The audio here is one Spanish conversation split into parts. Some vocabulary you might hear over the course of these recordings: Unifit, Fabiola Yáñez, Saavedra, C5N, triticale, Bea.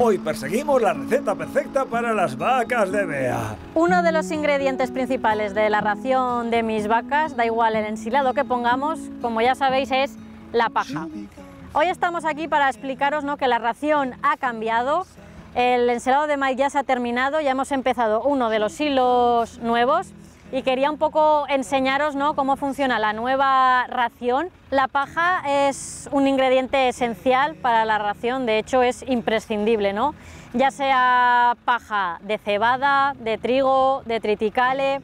Hoy perseguimos la receta perfecta para las vacas de Bea. Uno de los ingredientes principales de la ración de mis vacas, da igual el ensilado que pongamos, como ya sabéis, es la paja. Hoy estamos aquí para explicaros, ¿no?, que la ración ha cambiado. El ensilado de maíz ya se ha terminado, ya hemos empezado uno de los hilos nuevos. Y quería un poco enseñaros, ¿no?, cómo funciona la nueva ración. La paja es un ingrediente esencial para la ración, de hecho es imprescindible, ¿no? Ya sea paja de cebada, de trigo, de triticale.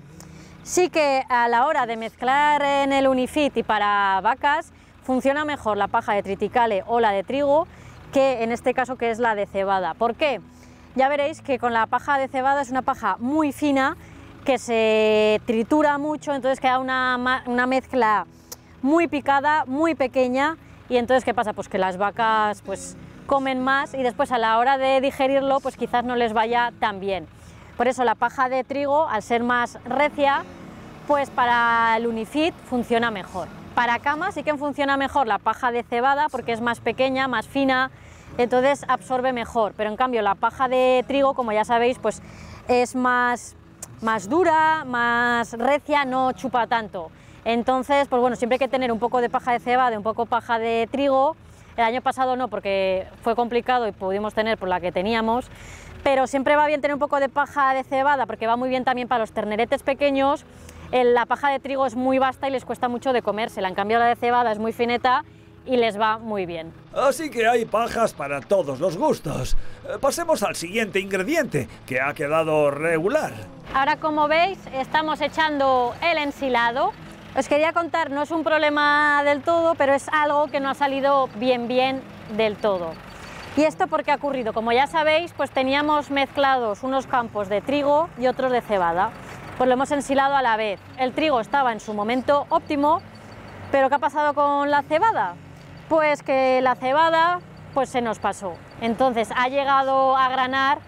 Sí que a la hora de mezclar en el Unifit y para vacas funciona mejor la paja de triticale o la de trigo que en este caso, que es la de cebada. ¿Por qué? Ya veréis que con la paja de cebada es una paja muy fina que se tritura mucho, entonces queda una mezcla muy picada, muy pequeña, y entonces ¿qué pasa? Pues que las vacas pues comen más y después a la hora de digerirlo pues quizás no les vaya tan bien. Por eso la paja de trigo, al ser más recia, pues para el Unifit funciona mejor. Para cama sí que funciona mejor la paja de cebada porque es más pequeña, más fina, entonces absorbe mejor, pero en cambio la paja de trigo, como ya sabéis, pues es más dura, más recia, no chupa tanto. Entonces, pues bueno, siempre hay que tener un poco de paja de cebada, un poco paja de trigo. El año pasado no, porque fue complicado y pudimos tener por la que teníamos, pero siempre va bien tener un poco de paja de cebada porque va muy bien también para los terneretes pequeños. La paja de trigo es muy vasta y les cuesta mucho de comérsela, en cambio la de cebada es muy fineta y les va muy bien. Así que hay pajas para todos los gustos. Pasemos al siguiente ingrediente, que ha quedado regular. Ahora, como veis, estamos echando el ensilado. Os quería contar, no es un problema del todo, pero es algo que no ha salido bien del todo. ¿Y esto por qué ha ocurrido? Como ya sabéis, pues teníamos mezclados unos campos de trigo y otros de cebada. Pues lo hemos ensilado a la vez. El trigo estaba en su momento óptimo, pero ¿qué ha pasado con la cebada? Pues que la cebada pues se nos pasó, entonces ha llegado a granar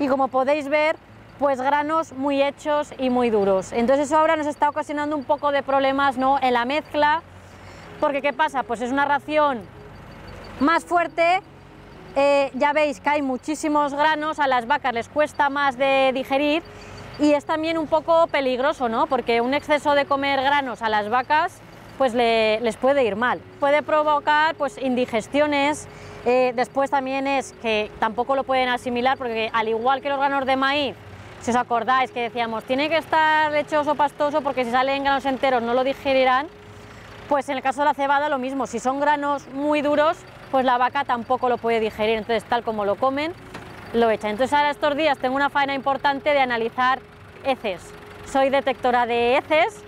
y, como podéis ver, pues granos muy hechos y muy duros. Entonces eso ahora nos está ocasionando un poco de problemas, ¿no?, en la mezcla, porque ¿qué pasa? Pues es una ración más fuerte, ya veis que hay muchísimos granos, a las vacas les cuesta más de digerir y es también un poco peligroso, ¿no?, porque un exceso de comer granos a las vacas pues les puede ir mal. Puede provocar pues indigestiones, después también es que tampoco lo pueden asimilar porque, al igual que los granos de maíz, si os acordáis que decíamos, tiene que estar lechoso, pastoso, porque si salen granos enteros no lo digerirán, pues en el caso de la cebada lo mismo, si son granos muy duros, pues la vaca tampoco lo puede digerir, entonces tal como lo comen, lo echan. Entonces ahora estos días tengo una faena importante de analizar heces. Soy detectora de heces.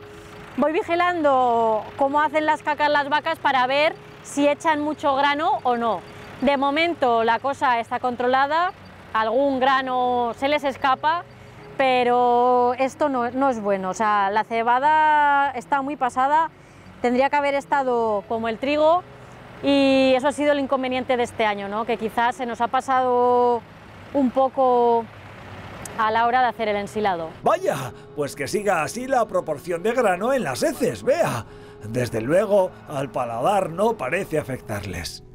Voy vigilando cómo hacen las cacas las vacas para ver si echan mucho grano o no. De momento la cosa está controlada, algún grano se les escapa, pero esto no es bueno. O sea, la cebada está muy pasada, tendría que haber estado como el trigo y eso ha sido el inconveniente de este año, ¿no?, que quizás se nos ha pasado un poco a la hora de hacer el ensilado. Vaya, pues que siga así la proporción de grano en las heces, Bea. Desde luego, al paladar no parece afectarles.